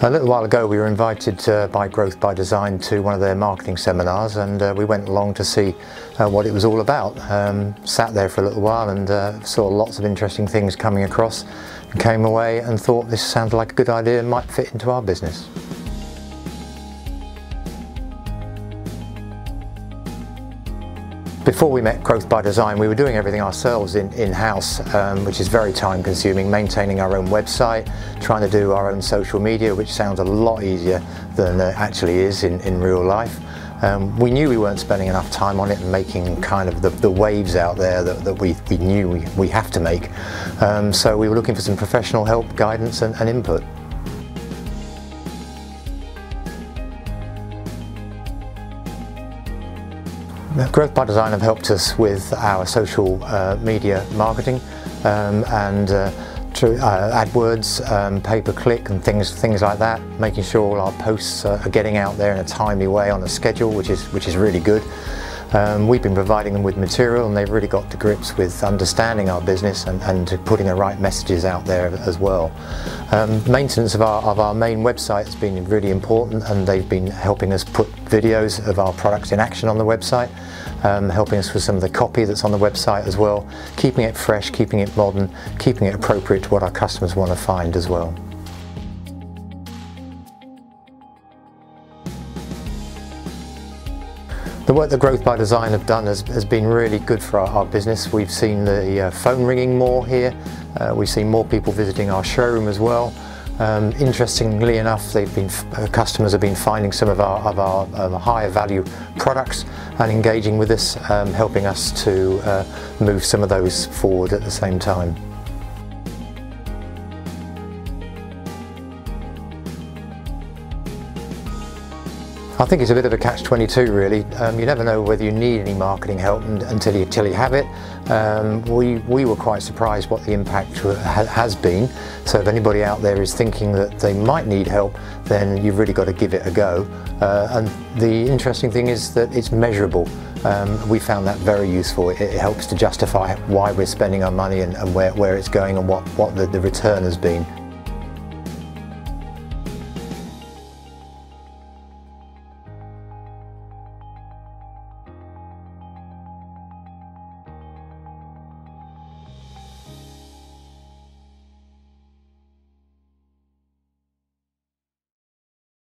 A little while ago we were invited by Growth by Design to one of their marketing seminars, and we went along to see what it was all about. Sat there for a little while and saw lots of interesting things coming across, and came away and thought this sounded like a good idea and might fit into our business. Before we met Growth by Design, we were doing everything ourselves in-house, which is very time consuming, maintaining our own website, trying to do our own social media, which sounds a lot easier than it actually is in real life. We knew we weren't spending enough time on it and making kind of the waves out there that we knew we have to make. So we were looking for some professional help, guidance and input. Growth by Design have helped us with our social media marketing AdWords, pay-per-click and things like that, making sure all our posts are getting out there in a timely way on a schedule, which is really good. We've been providing them with material, and they've really got to grips with understanding our business and putting the right messages out there as well. Maintenance of our main website has been really important, and they've been helping us put videos of our products in action on the website, helping us with some of the copy that's on the website as well, keeping it fresh, keeping it modern, keeping it appropriate to what our customers want to find as well. The work that Growth by Design have done has been really good for our business. We've seen the phone ringing more here, we've seen more people visiting our showroom as well. Interestingly enough, customers have been finding some of our higher value products and engaging with us, helping us to move some of those forward at the same time. I think it's a bit of a catch-22 really. You never know whether you need any marketing help until you have it. We were quite surprised what the impact has been, so if anybody out there is thinking that they might need help, then you've really got to give it a go. And the interesting thing is that it's measurable. We found that very useful. It helps to justify why we're spending our money and where it's going and what the return has been.